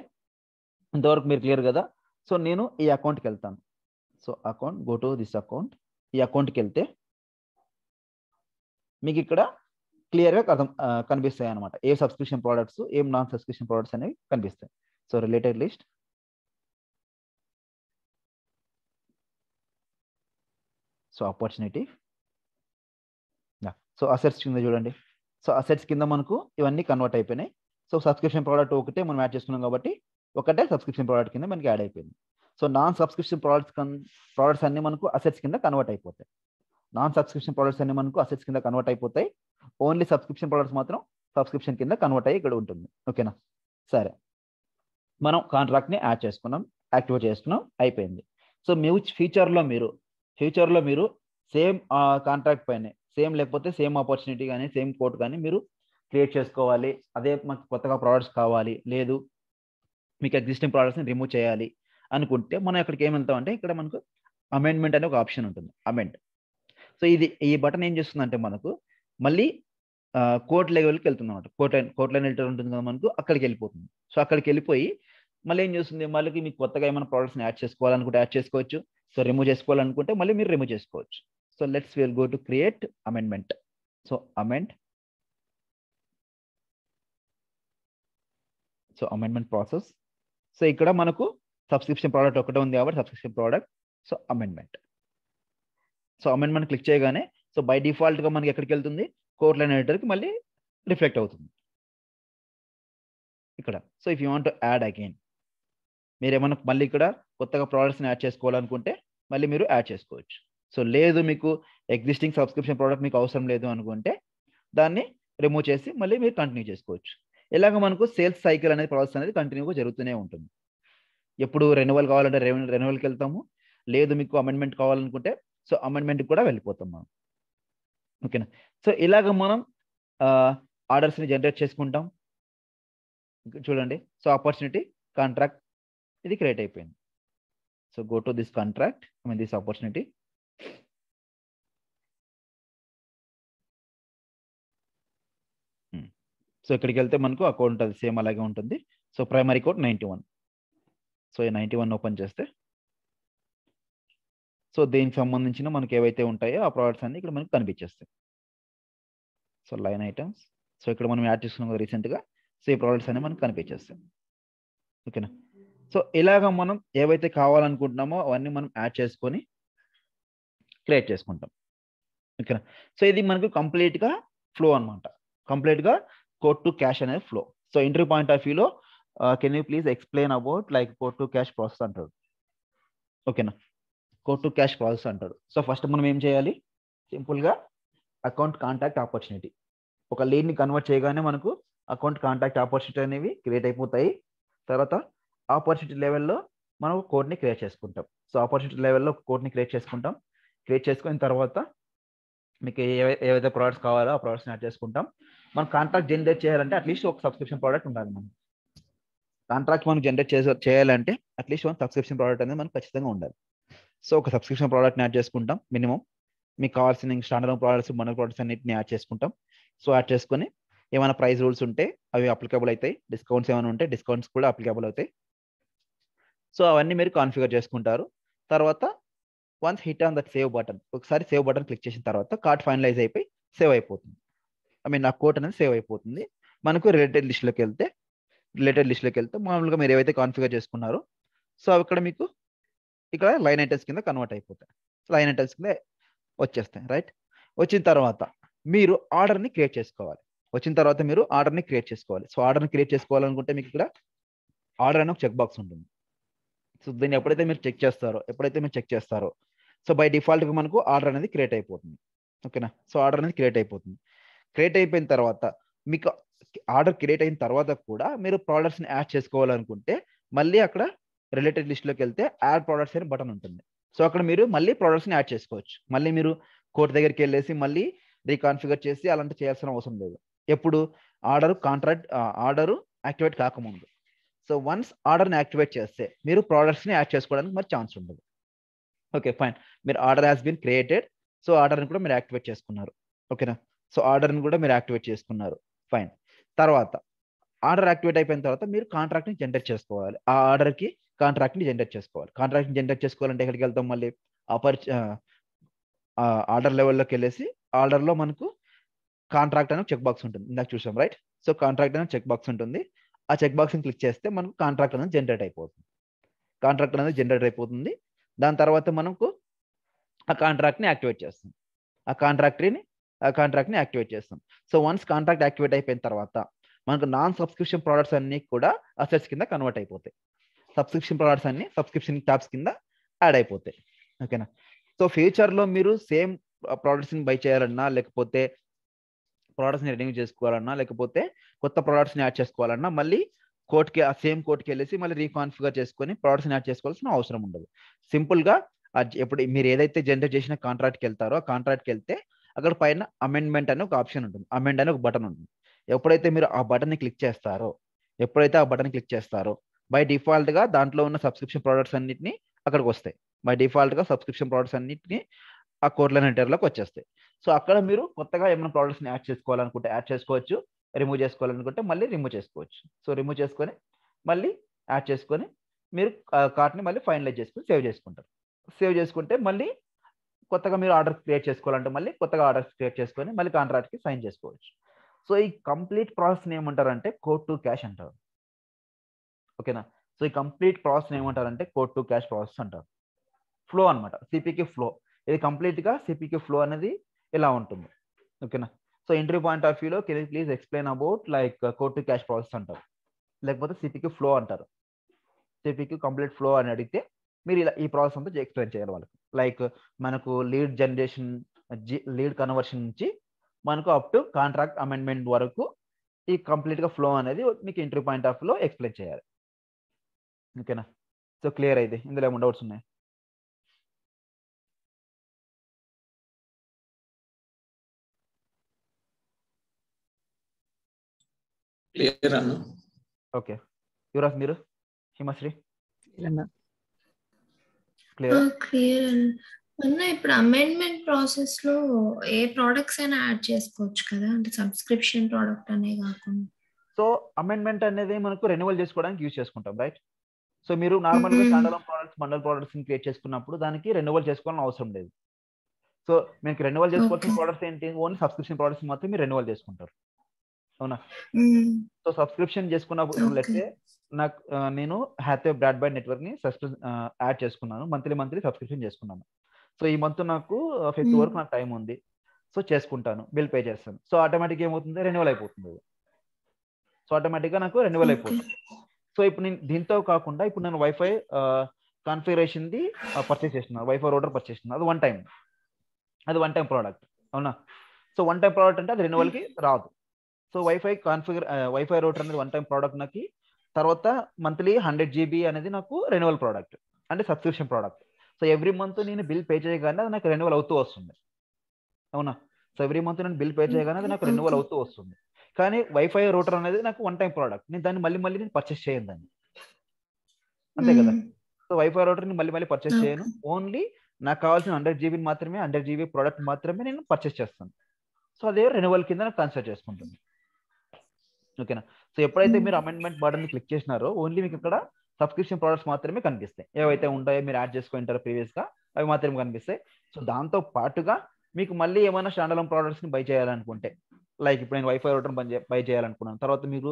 ఇంతవరకు మీరు క్లియర్ కదా. సో నేను ఈ అకౌంట్కి వెళ్తాను. So account, go to this account. ఈ అకౌంట్కి వెళ్తే మీకు ఇక్కడ క్లియర్గా అర్థం కనిపిస్తాయి అనమాట. ఏ సబ్స్క్రిప్షన్ ప్రోడక్ట్స్, ఏం నాన్ సబ్స్క్రిప్షన్ ప్రోడక్ట్స్ అనేవి కనిపిస్తాయి. So related list. So opportunity. So assets కింద చూడండి. సో అసెట్స్ కింద మనకు ఇవన్నీ కన్వర్ట్ అయిపోయినాయి. సో సబ్స్క్రిప్షన్ ప్రోడక్ట్ ఒకటే మనం యాడ్ చేసుకున్నాం కాబట్టి ఒకటే సబ్స్క్రిప్షన్ ప్రోడక్ట్ కింద మనకి యాడ్ అయిపోయింది. So non subscription products products అన్ని మనకు అసెట్స్ కింద కన్వర్ట్ అయిపోతాయి. నాన్ సబ్స్క్రిప్షన్ ప్రోడక్ట్స్ అన్ని మనకు అసెట్స్ కింద కన్వర్ట్ అయిపోతాయి. ఓన్లీ సబ్స్క్రిప్షన్ ప్రోడక్ట్స్ మాత్రం సబ్స్క్రిప్షన్ కింద కన్వర్ట్ అయ్యి ఇక్కడ ఉంటుంది. ఓకేనా. సరే, మనం కాంట్రాక్ట్ని యాడ్ చేసుకున్నాం, యాక్టివేట్ చేసుకున్నాం, అయిపోయింది. సో మీ ఫ్యూచర్లో మీరు ఫ్యూచర్లో మీరు సేమ్ కాంట్రాక్ట్ పైనే, సేమ్ లేకపోతే సేమ్ ఆపర్చునిటీ కానీ సేమ్ కోట్ కానీ మీరు క్రియేట్ చేసుకోవాలి. అదే మాకు కొత్తగా ప్రోడక్ట్స్ కావాలి, లేదు మీకు ఎగ్జిస్టింగ్ ప్రోడక్ట్స్ని రిమూవ్ చేయాలి అనుకుంటే మనం ఇక్కడికి ఏం వెళ్తామంటే ఇక్కడ మనకు అమెండ్మెంట్ అనే ఒక ఆప్షన్ ఉంటుంది. అమెండ్. సో ఇది ఈ బటన్ ఏం చేస్తుందంటే మనకు మళ్ళీ కోర్ట్ లెవెల్కి వెళ్తుంది అనమాట. Quote line quote line editor ఉంటుంది కదా మనకు, అక్కడికి వెళ్ళిపోతుంది. సో అక్కడికి వెళ్ళిపోయి మళ్ళీ ఏం చేస్తుంది, మళ్ళీ మీకు కొత్తగా ఏమైనా ప్రోడక్ట్స్ని యాడ్ చేసుకోవాలనుకుంటే యాడ్ చేసుకోవచ్చు. సో రిమూవ్ చేసుకోవాలనుకుంటే మళ్ళీ మీరు రిమూవ్ చేసుకోవచ్చు. So let's we'll go to create amendment. So amend. So amendment process. So ikkada manaku subscription product okate undi avadi subscription product. So amendment. So amendment click cheyagane so by default ga manaki ekkadiki velthundi code line editor ki malli reflect avutundi ikkada. So if you want to add again, meer emana malli ikkada kottaga products ni add cheskovalanunte malli meeru add cheskovachu. So లేదు మీకు existing subscription product మీకు అవసరం లేదు అనుకుంటే దాన్ని remove చేసి మళ్ళీ మీరు కంటిన్యూ చేసుకోవచ్చు. ఇలాగ మనకు సేల్స్ సైకిల్ అనేది ప్రాసెస్ అనేది కంటిన్యూగా జరుగుతూనే ఉంటుంది. ఎప్పుడు రెన్యువల్ కావాలంటే రెన్యువల్కి వెళ్తాము, లేదు మీకు అమెండ్మెంట్ కావాలనుకుంటే సో అమెండ్మెంట్కి కూడా వెళ్ళిపోతాం మనం. ఓకేనా? సో ఇలాగ మనం ఆర్డర్స్ని జనరేట్ చేసుకుంటాం. చూడండి, సో ఆపర్చునిటీ కాంట్రాక్ట్ ఇది క్రియేట్ అయిపోయింది. So go to this contract, I mean this opportunity. So ఇక్కడికి వెళ్తే మనకు అకౌంట్ అది సేమ్ అలాగే ఉంటుంది. So primary quote ninety one. So ఈ నైంటీ వన్ ఓపెన్ చేస్తే సో దీనికి సంబంధించిన మనకి ఏవైతే ఉంటాయో ఆ ప్రోడక్ట్స్ అన్ని ఇక్కడ మనకు కనిపించేస్తాయి. సో లైన్ ఐటమ్స్, సో ఇక్కడ మనం యాడ్ చేసుకున్నాం కదా రీసెంట్గా, సో ఈ ప్రోడక్ట్స్ అన్ని మనకు కనిపించేస్తాయి. ఓకేనా? సో ఇలాగ మనం ఏవైతే కావాలనుకుంటున్నామో అవన్నీ మనం యాడ్ చేసుకొని క్రియేట్ చేసుకుంటాం. ఓకేనా? సో ఇది మనకు కంప్లీట్గా ఫ్లో అనమాట, కంప్లీట్గా కోడ్ టు క్యాష్ అనే flow. So interview point of వ్యూలో can you please explain about like code to cash process అంటాడు. ఓకేనా? కోడ్ టు క్యాష్ ప్రాసెస్ అంటాడు. సో ఫస్ట్ మనం ఏం చేయాలి, సింపుల్గా అకౌంట్ కాంటాక్ట్ ఆపర్చునిటీ, ఒక లీడ్ని కన్వర్ట్ చేయగానే మనకు అకౌంట్ కాంటాక్ట్ ఆపర్చునిటీ అనేవి క్రియేట్ అయిపోతాయి. తర్వాత ఆపర్చునిటీ లెవెల్లో మనం కోడ్ని క్రియేట్ చేసుకుంటాం. సో ఆపర్చునిటీ లెవెల్లో కోడ్ని క్రియేట్ చేసుకుంటాం. క్రియేట్ చేసుకున్న తర్వాత మీకు ఏవై ఏవైతే ప్రోడక్ట్స్ కావాలో ఆ ప్రోడక్ట్స్ని యాడ్ చేసుకుంటాం. మనం కాంట్రాక్ట్ జనరేట్ చేయాలంటే అట్లీస్ట్ ఒక సబ్స్క్రిప్షన్ ప్రోడక్ట్ ఉండాలి. మనం కాంట్రాక్ట్ మనం జనరేట్ చేసే చేయాలంటే అట్లీస్ట్ వన్ సబ్స్క్రిప్షన్ ప్రోడక్ట్ అనేది మనకు ఖచ్చితంగా ఉండాలి. సో ఒక సబ్స్క్రిప్షన్ ప్రోడక్ట్ని యాడ్ చేసుకుంటాం. మినిమం మీకు కావాల్సిన స్టాండర్డ్ ప్రోడక్ట్స్, మన ప్రోడక్ట్స్ అన్నింటిని యాడ్ చేసుకుంటాం. సో యాడ్ చేసుకొని ఏమైనా ప్రైస్ రూల్స్ ఉంటే అవి అప్లికబుల్ అవుతాయి. డిస్కౌంట్స్ ఏమైనా ఉంటే డిస్కౌంట్స్ కూడా అప్లికబుల్ అవుతాయి. సో అవన్నీ మీరు కాన్ఫిగర్ చేసుకుంటారు. తర్వాత once hit on that save button, ఒకసారి సేవ్ బటన్ క్లిక్ చేసిన తర్వాత కార్ట్ ఫైనలైజ్ అయిపోయి సేవ్ అయిపోతుంది. ఐ మీన్ ఆ కోట్ అనేది సేవ్ అయిపోతుంది. మనకు రిలేటెడ్ లిస్ట్లోకి వెళ్తే రిలేటెడ్ లిస్ట్లోకి వెళ్తే మామూలుగా మీరు ఏవైతే కాన్ఫిగర్ చేసుకున్నారో సో అవి ఇక్కడ మీకు ఇక్కడ లైన్ ఐటమ్స్ కింద కన్వర్ట్ అయిపోతాయి. లైన్ ఐటమ్స్ కింద వచ్చేస్తాయి. రైట్? వచ్చిన తర్వాత మీరు ఆర్డర్ని క్రియేట్ చేసుకోవాలి. వచ్చిన తర్వాత మీరు ఆర్డర్ని క్రియేట్ చేసుకోవాలి. సో ఆర్డర్ని క్రియేట్ చేసుకోవాలనుకుంటే మీకు ఇక్కడ ఆర్డర్ అని ఒక చెక్ బాక్స్ ఉంటుంది. సో దీన్ని ఎప్పుడైతే మీరు చెక్ చేస్తారో ఎప్పుడైతే మీరు చెక్ చేస్తారో సో బై డిఫాల్ట్గా మనకు ఆర్డర్ అనేది క్రియేట్ అయిపోతుంది. ఓకేనా? సో ఆర్డర్ అనేది క్రియేట్ అయిపోతుంది. క్రియేట్ అయిపోయిన తర్వాత మీకు ఆర్డర్ క్రియేట్ అయిన తర్వాత కూడా మీరు ప్రోడక్ట్స్ని యాడ్ చేసుకోవాలనుకుంటే మళ్ళీ అక్కడ రిలేటెడ్ లిస్ట్లోకి వెళ్తే యాడ్ ప్రోడక్ట్స్ అనే బటన్ ఉంటుంది. సో అక్కడ మీరు మళ్ళీ ప్రోడక్ట్స్ని యాడ్ చేసుకోవచ్చు. మళ్ళీ మీరు కోర్టు దగ్గరికి వెళ్ళేసి మళ్ళీ రీకాన్ఫిగర్ చేసి అలాంటి చేయాల్సిన అవసరం లేదు. ఎప్పుడు ఆర్డర్ కాంట్రాక్ట్ ఆర్డరు యాక్టివేట్ కాకముందు. సో వన్స్ ఆర్డర్ని యాక్టివేట్ చేస్తే మీరు ప్రోడక్ట్స్ని యాడ్ చేసుకోవడానికి మరి ఛాన్స్ ఉండదు. Okay, fine. మీరు order has been created. So ఆర్డర్ని కూడా మీరు యాక్టివేట్ చేసుకున్నారు. ఓకేనా? సో ఆర్డర్ని కూడా మీరు యాక్టివేట్ చేసుకున్నారు. ఫైన్. తర్వాత ఆర్డర్ యాక్టివేట్ అయిపోయిన తర్వాత మీరు కాంట్రాక్ట్ని జనరేట్ చేసుకోవాలి. ఆ ఆర్డర్కి కాంట్రాక్ట్ని జనరేట్ చేసుకోవాలి. కాంట్రాక్ట్ని జనరేట్ చేసుకోవాలంటే ఎక్కడికి వెళ్తాం, మళ్ళీ ఆపర్ ఆర్డర్ లెవెల్లోకి వెళ్ళేసి ఆర్డర్లో మనకు కాంట్రాక్ట్ అనే చెక్ బాక్స్ ఉంటుంది. ఇందాక చూసాం. రైట్? సో కాంట్రాక్ట్ అనే చెక్ బాక్స్ ఉంటుంది. ఆ చెక్ బాక్స్ని క్లిక్ చేస్తే మనకు కాంట్రాక్ట్ అనేది జనరేట్ అయిపోతుంది. కాంట్రాక్ట్ అనేది జనరేట్ అయిపోతుంది. దాని తర్వాత మనకు ఆ కాంట్రాక్ట్ని యాక్టివేట్ చేస్తాం. ఆ కాంట్రాక్ట్ని ఆ కాంట్రాక్ట్ని యాక్టివేట్ చేస్తాం. సో వన్స్ కాంట్రాక్ట్ యాక్టివేట్ అయిపోయిన తర్వాత మనకు నాన్ సబ్స్క్రిప్షన్ ప్రోడక్ట్స్ అన్నీ కూడా అసెట్స్ కింద కన్వర్ట్ అయిపోతాయి. సబ్స్క్రిప్షన్ ప్రోడక్ట్స్ అన్ని సబ్స్క్రిప్షన్ ట్యాబ్స్ కింద యాడ్ అయిపోతాయి. ఓకేనా? సో ఫ్యూచర్లో మీరు సేమ్ ప్రోడక్ట్స్ని బై చేయాలన్నా, లేకపోతే ప్రోడక్ట్స్ని రెన్యూ చేసుకోవాలన్నా, లేకపోతే కొత్త ప్రోడక్ట్స్ని యాడ్ చేసుకోవాలన్నా మళ్ళీ కోర్ట్కి ఆ సేమ్ కోర్ట్కి వెళ్ళేసి మళ్ళీ రీకాన్ఫిగర్ చేసుకొని ప్రోడక్ట్స్ని యాడ్ చేసుకోవాల్సిన అవసరం ఉండదు. సింపుల్గా ఎప్పుడు మీరు ఏదైతే జనరేట్ చేసిన కాంట్రాక్ట్కి వెళ్తారో ఆ కాంట్రాక్ట్కి వెళ్తే అక్కడ పైన అమెండ్మెంట్ అని ఒక ఆప్షన్ ఉంటుంది. అమెండ్ అని ఒక బటన్ ఉంటుంది. ఎప్పుడైతే మీరు ఆ బటన్ని క్లిక్ చేస్తారో ఎప్పుడైతే ఆ బటన్ క్లిక్ చేస్తారో బై డిఫాల్ట్గా దాంట్లో ఉన్న సబ్స్క్రిప్షన్ ప్రోడక్ట్స్ అన్నింటినీ అక్కడికి వస్తాయి. బై డిఫాల్ట్గా సబ్స్క్రిప్షన్ ప్రోడక్ట్స్ అన్నింటినీ ఆ కోర్ట్ల ఎంటర్లోకి వచ్చేస్తాయి. సో అక్కడ మీరు కొత్తగా ఏమైనా ప్రోడక్ట్స్ని యాడ్ చేసుకోవాలనుకుంటే యాడ్ చేసుకోవచ్చు. రిమూవ్ చేసుకోవాలనుకుంటే మళ్ళీ రిమూవ్ చేసుకోవచ్చు. సో రిమూవ్ చేసుకొని మళ్ళీ యాడ్ చేసుకొని మీరు కార్ట్ని మళ్ళీ ఫైనలైజ్ చేసుకొని సేవ్ చేసుకుంటారు. సేవ్ చేసుకుంటే మళ్ళీ కొత్తగా మీరు ఆర్డర్ క్రియేట్ చేసుకోవాలంటే మళ్ళీ కొత్తగా ఆర్డర్స్ క్రియేట్ చేసుకొని మళ్ళీ కాంట్రాక్ట్కి సైన్ చేసుకోవచ్చు. సో ఈ కంప్లీట్ ప్రాసెస్ని ఏమంటారంటే కోడ్ టు క్యాష్ అంటారు. ఓకేనా? సో ఈ కంప్లీట్ ప్రాసెస్ని ఏమంటారంటే కోడ్ టు క్యాష్ ప్రాసెస్ అంటారు. ఫ్లో అనమాట, సిపిక్యూ ఫ్లో. ఇది కంప్లీట్గా సిపిక్యూ ఫ్లో అనేది ఇలా ఉంటుంది. ఓకేనా? సో ఎంట్రీ పాయింట్ ఆఫ్ వ్యూలో can you please explain about like code to cash process అంటారు, లేకపోతే సిపిక్యూ ఫ్లో అంటారు. సిపిక్యూ కంప్లీట్ ఫ్లో అని అడిగితే మీరు ఇలా ఈ ప్రాసెస్ అంతా ఎక్స్ప్లెయిన్ చేయాలి వాళ్ళకి. లైక్ మనకు లీడ్ జనరేషన్ లీడ్ కన్వర్షన్ నుంచి మనకు అప్ టు కాంట్రాక్ట్ అమెండ్మెంట్ వరకు ఈ కంప్లీట్గా ఫ్లో అనేది మీకు ఎంట్రీ పాయింట్ ఆఫ్ వ్యూలో ఎక్స్ప్లెయిన్ చేయాలి. ఓకేనా? సో క్లియర్ అయితే ఇందులో ఏమైనా డౌట్స్ ఉన్నాయి? Clear, Anna. Okay. You ask Miru, Himashri. Clear, Anna. Clear. Uh, clear. Anna, ఇప్పుడు అమెండ్మెంట్ ప్రాసెస్ లో ఏ ప్రొడక్ట్స్ అయినా యాడ్ చేసుకోవచ్చు కదా, అంటే సబ్స్క్రిప్షన్ ప్రొడక్ట్ అనే కాకుండా. సో అమెండ్మెంట్ అనేది మనకు రెన్యువల్ చేసుకోవడానికి యూస్ చేసుకుంటాం, రైట్? సో మీరు నార్మల్ గా stand alone products, mandal products ని క్రియేట్ చేసుకున్నప్పుడు దానికి రెన్యువల్ చేసుకోవాలని అవసరం లేదు. సో మీకు రెన్యువల్ చేసుకోవాల్సిన ప్రొడక్ట్స్ ఏంటి? ఓన్లీ సబ్స్క్రిప్షన్ ప్రొడక్ట్స్ మాత్రమే మీరు రెన్యువల్ చేసుకుంటారు, అవునా? సో సబ్స్క్రిప్షన్ చేసుకున్నప్పుడు లెట్సే నాకు నేను హ్యాత్వే బ్రాడ్బ్యాండ్ నెట్వర్క్ ని యాడ్ చేసుకున్నాను, మంత్లీ మంత్లీ సబ్స్క్రిప్షన్ చేసుకున్నాను. సో ఈ మంత్ నాకు ఫిఫ్త్ వరకు నాకు టైం ఉంది, సో చేసుకుంటాను, బిల్ పే చేస్తాను. సో ఆటోమేటిక్ ఏమవుతుంది? రెన్యువల్ అయిపోతుంది. సో ఆటోమేటిక్ గా నాకు రెన్యువల్ అయిపోతుంది. సో ఇప్పుడు నేను దీంతో కాకుండా ఇప్పుడు నేను వైఫై కాన్ఫిగరేషన్ ది పర్చేస్ చేస్తున్నాను, వైఫై రౌటర్ పర్చేస్ చేస్తున్నాను. అది వన్ టైం, అది వన్ టైం ప్రోడక్ట్, అవునా? సో వన్ టైం ప్రోడక్ట్ అంటే అది రెన్యువల్ కి రాదు. So wifi configure wifi router అనేది వన్ టైం ప్రోడక్ట్ నాకు. తర్వాత మంత్లీ హండ్రెడ్ జీబీ అనేది నాకు రెన్యువల్ ప్రోడక్ట్, అంటే subscription product. So every month నేను బిల్ పే చేయగానే అది నాకు రెన్యువల్ అవుతూ వస్తుంది, అవునా? సో ఎవ్రీ మంత్ నేను బిల్ పే చేయగానే అది నాకు రెన్యువల్ అవుతూ వస్తుంది. కానీ వైఫై రూటర్ అనేది నాకు వన్ టైం ప్రోడక్ట్, నేను దాన్ని మళ్ళీ మళ్ళీ నేను పర్చేస్ చేయను దాన్ని, అంతే కదా? సో వైఫై రూటర్ని మళ్ళీ మళ్ళీ పర్చేస్ చేయను. ఓన్లీ నాకు కావాల్సిన హండ్రెడ్ జీబీని మాత్రమే, హండ్రెడ్ జీబీ ప్రోడక్ట్ మాత్రమే నేను పర్చేస్ చేస్తాను. సో అదే రెన్యువల్ కింద నాకు కన్సిడర్ చేసుకుంటుంది, ఓకేనా? సో ఎప్పుడైతే మీరు అమెండ్మెంట్ బటన్ క్లిక్ చేసినారో ఓన్లీ మీకు ఇక్కడ సబ్స్క్రిప్షన్ ప్రోడక్ట్స్ మాత్రమే కనిపిస్తాయి. ఏవైతే ఉంటాయో మీరు యాడ్ చేసుకుంటారు ప్రీవియస్గా అవి మాత్రమే కనిపిస్తాయి. సో దాంతో పాటుగా మీకు మళ్ళీ ఏమైనా స్టాండలోన్ ప్రోడక్ట్స్ని బై చేయాలనుకుంటే, లైక్ ఇప్పుడు నేను వైఫై రూటర్ పని బై చేయాలనుకున్నాను, తర్వాత మీరు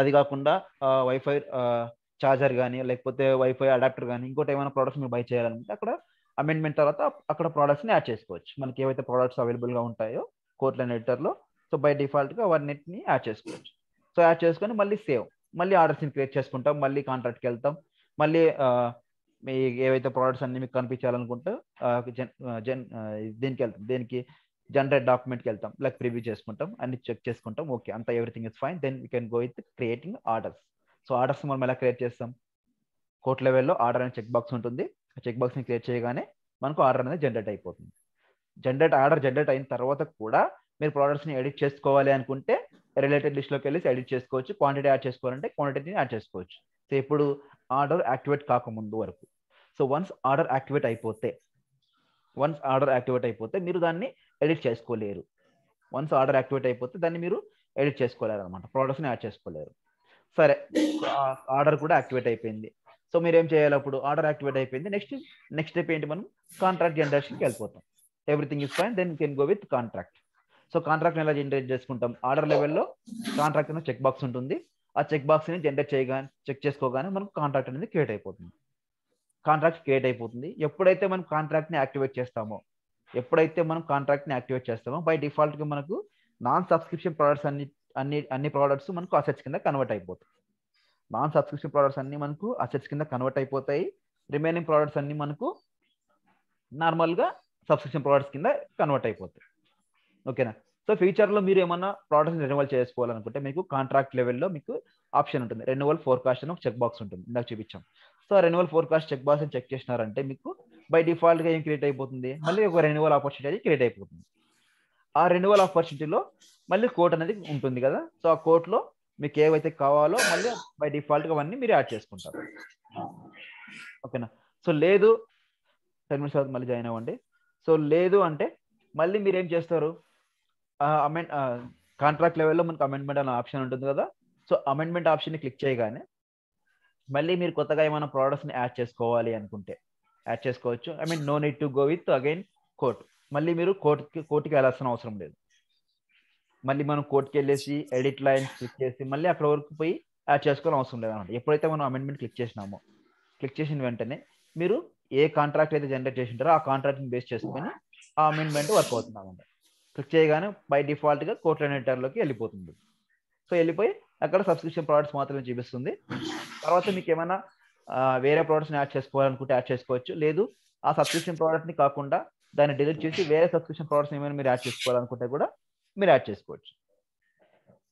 అది కాకుండా వైఫై ఛార్జర్ కానీ లేకపోతే వైఫై అడాప్టర్ కానీ ఇంకోటి ఏమైనా ప్రోడక్ట్స్ మీరు బై చేయాలనుకుంటే అక్కడ అమెండ్మెంట్ తర్వాత అక్కడ ప్రోడక్ట్స్ని యాడ్ చేసుకోవచ్చు. మనకి ఏవైతే ప్రోడక్ట్స్ అవైలబుల్గా ఉంటాయో కోట్లైన్ ఎడిటర్లో, సో బై డిఫాల్ట్గా వాటిని యాడ్ చేసుకోవచ్చు. సో యాడ్ చేసుకొని మళ్ళీ సేవ్, మళ్ళీ ఆర్డర్స్ని క్రియేట్ చేసుకుంటాం, మళ్ళీ కాంట్రాక్ట్కి వెళ్తాం, మళ్ళీ మీ ఏవైతే ప్రోడక్ట్స్ అన్ని మీకు కనిపించాలనుకుంటే జన్ జన్ దీనికి వెళ్తాం, దీనికి జనరేట్ డాక్యుమెంట్కి వెళ్తాం, లైక్ ప్రివ్యూ చేసుకుంటాం, అన్ని చెక్ చేసుకుంటాం. ఓకే, అంతా everything is fine. Then we can go with creating orders. So orders మనం ఎలా క్రియేట్ చేస్తాం? కోట్ లెవెల్లో ఆర్డర్ అనే చెక్ బాక్స్ ఉంటుంది. ఆ చెక్ బాక్స్ని క్రియేట్ చేయగానే మనకు ఆర్డర్ అనేది జనరేట్ అయిపోతుంది. జనరేట్ ఆర్డర్ జనరేట్ అయిన తర్వాత కూడా మీరు ప్రోడక్ట్స్ని ఎడిట్ చేసుకోవాలి అనుకుంటే రిలేటెడ్ లిస్ట్లోకి వెళ్ళి ఎడిట్ చేసుకోవచ్చు. క్వాంటిటీ యాడ్ చేసుకోవాలంటే క్వాంటిటీని యాడ్ చేసుకోవచ్చు. సో ఇప్పుడు ఆర్డర్ యాక్టివేట్ కాకముందు వరకు, సో వన్స్ ఆర్డర్ యాక్టివేట్ అయిపోతే వన్స్ ఆర్డర్ యాక్టివేట్ అయిపోతే మీరు దాన్ని ఎడిట్ చేసుకోలేరు. వన్స్ ఆర్డర్ యాక్టివేట్ అయిపోతే దాన్ని మీరు ఎడిట్ చేసుకోలేరు అనమాట, ప్రోడక్ట్స్ని యాడ్ చేసుకోలేరు. సరే, ఆర్డర్ కూడా యాక్టివేట్ అయిపోయింది. సో మీరు ఏం చేయాలి? అప్పుడు ఆర్డర్ యాక్టివేట్ అయిపోయింది. నెక్స్ట్ నెక్స్ట్ స్టెప్ ఏంటి? మనం కాంట్రాక్ట్ జనరేషన్కి వెళ్ళిపోతాం. Everything is fine, then you can go with contract. So కాంట్రాక్ట్ని ఎలా జనరేట్ చేసుకుంటాం? ఆర్డర్ లెవెల్లో కాంట్రాక్ట్ అనేది చెక్ బాక్స్ ఉంటుంది. ఆ చెక్ బాక్స్ని జనరేట్ చేయగానే చెక్ చేసుకోగానే మనకు కాంట్రాక్ట్ అనేది క్రియేట్ అయిపోతుంది. కాంట్రాక్ట్ క్రియేట్ అయిపోతుంది. ఎప్పుడైతే మనం కాంట్రాక్ట్ని యాక్టివేట్ చేస్తామో ఎప్పుడైతే మనం కాంట్రాక్ట్ని యాక్టివేట్ చేస్తామో బై డిఫాల్ట్గా మనకు నాన్ సబ్స్క్రిప్షన్ ప్రోడక్ట్స్ అన్ని అన్ని అన్ని ప్రోడక్ట్స్ మనకు అసెట్స్ కింద కన్వర్ట్ అయిపోతాయి. నాన్ సబ్స్క్రిప్షన్ ప్రోడక్ట్స్ అన్ని మనకు అసెట్స్ కింద కన్వర్ట్ అయిపోతాయి. రిమైనింగ్ ప్రోడక్ట్స్ అన్ని మనకు నార్మల్గా సబ్స్క్రిప్షన్ ప్రోడక్ట్స్ కింద కన్వర్ట్ అయిపోతాయి, ఓకేనా? సో ఫ్యూచర్లో మీరు ఏమన్నా ప్రోడక్ట్స్ రెన్యువల్ చేసుకోవాలనుకుంటే మీకు కాంట్రాక్ట్ లెవెల్లో మీకు ఆప్షన్ ఉంటుంది. రెన్యువల్ ఫోర్కాస్ట్ అని ఒక చెక్ బాక్స్ ఉంటుంది, ఇందాక చూపించాం. So renewal forecast check box అని చెక్ చేసినారంటే మీకు బై డిఫాల్ట్గా ఏం క్రియేట్ అయిపోతుంది? మళ్ళీ ఒక రెన్యువల్ ఆపర్చునిటీ అనేది క్రియేట్ అయిపోతుంది. ఆ రెన్యువల్ ఆపర్చునిటీలో మళ్ళీ కోట్ అనేది ఉంటుంది కదా, సో ఆ కోట్లో మీకు ఏవైతే కావాలో మళ్ళీ బై డిఫాల్ట్గా అవన్నీ మీరు యాడ్ చేసుకుంటారు, ఓకేనా? సో లేదు, టెన్ మినిట్స్ తర్వాత మళ్ళీ జాయిన్ అవ్వండి. సో లేదు అంటే మళ్ళీ మీరు ఏం చేస్తారు? అమెండ్ కాంట్రాక్ట్ లెవెల్లో మనకు అమెండ్మెంట్ అనే ఆప్షన్ ఉంటుంది కదా, సో అమెండ్మెంట్ ఆప్షన్ని క్లిక్ చేయగానే మళ్ళీ మీరు కొత్తగా ఏమైనా ప్రోడక్ట్స్ని యాడ్ చేసుకోవాలి అనుకుంటే యాడ్ చేసుకోవచ్చు. I mean no need to go with again quote. మళ్ళీ మీరు కోర్టుకి కోర్టుకి వెళ్ళాల్సిన అవసరం లేదు. మళ్ళీ మనం కోర్టుకి వెళ్ళేసి ఎడిట్ లైన్స్ క్లిక్ చేసి మళ్ళీ అక్కడ వరకు పోయి యాడ్ చేసుకోవాల్సిన అవసరం లేదు అనమాట. ఎప్పుడైతే మనం అమెండ్మెంట్ క్లిక్ చేసినామో క్లిక్ చేసిన వెంటనే మీరు ఏ కాంట్రాక్ట్ అయితే జనరేట్ చేసి ఉంటారో ఆ కాంట్రాక్ట్ని బేస్ చేసుకొని ఆ అమెండ్మెంట్ వర్క్ అవుతుంది అనమాట. క్లిక్ చేయగానే బై డిఫాల్ట్గా కోర్ట్ లెనెటర్లోకి వెళ్ళిపోతుంది. సో వెళ్ళిపోయి అక్కడ సబ్స్క్రిప్షన్ ప్రోడక్ట్స్ మాత్రమే చూపిస్తుంది. తర్వాత మీకు ఏమైనా వేరే ప్రోడక్ట్స్ని యాడ్ చేసుకోవాలనుకుంటే యాడ్ చేసుకోవచ్చు. లేదు ఆ సబ్స్క్రిప్షన్ ప్రోడక్ట్ని కాకుండా దాన్ని డిలీట్ చేసి వేరే సబ్స్క్రిప్షన్ ప్రోడక్ట్స్ ఏమైనా మీరు యాడ్ చేసుకోవాలనుకుంటే కూడా మీరు యాడ్ చేసుకోవచ్చు.